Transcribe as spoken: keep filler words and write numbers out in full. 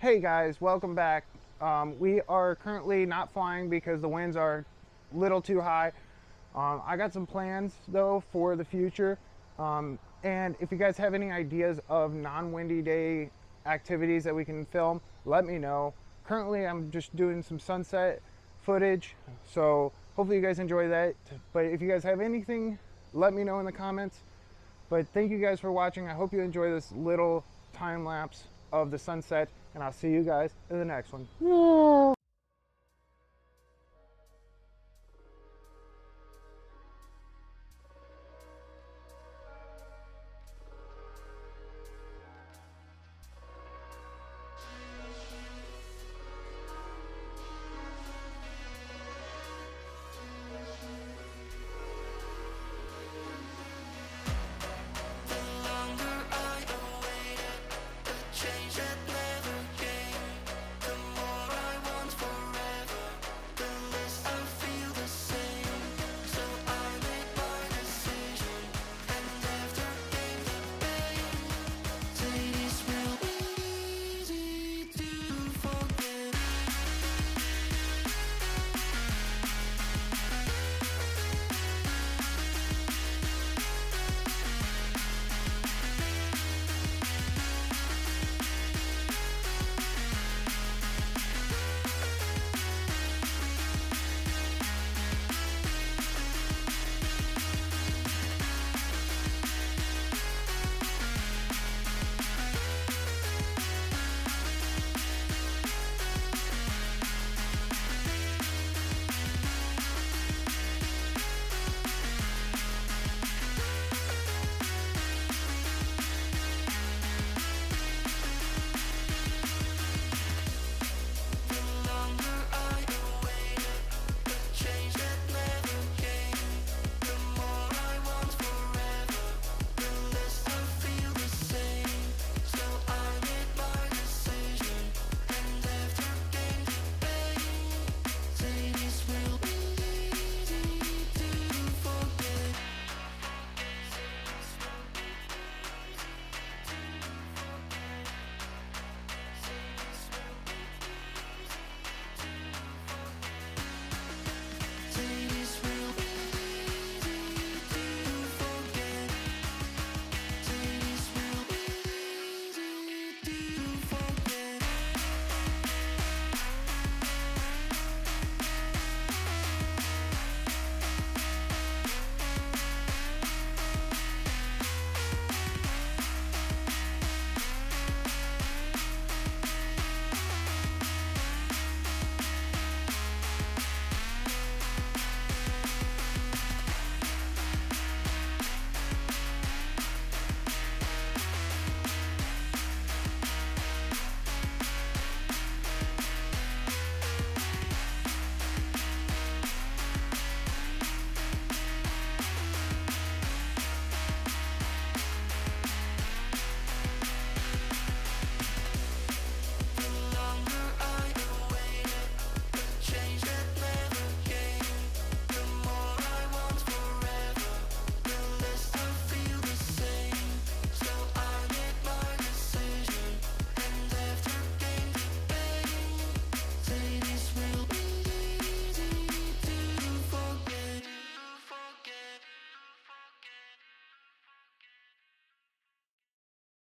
Hey guys, welcome back. Um, we are currently not flying because the winds are a little too high. Um, I got some plans though for the future. Um, and if you guys have any ideas of non-windy day activities that we can film, let me know. Currently I'm just doing some sunset footage, so hopefully you guys enjoy that. But if you guys have anything, let me know in the comments. But thank you guys for watching. I hope you enjoy this little time lapse of the sunset, and I'll see you guys in the next one.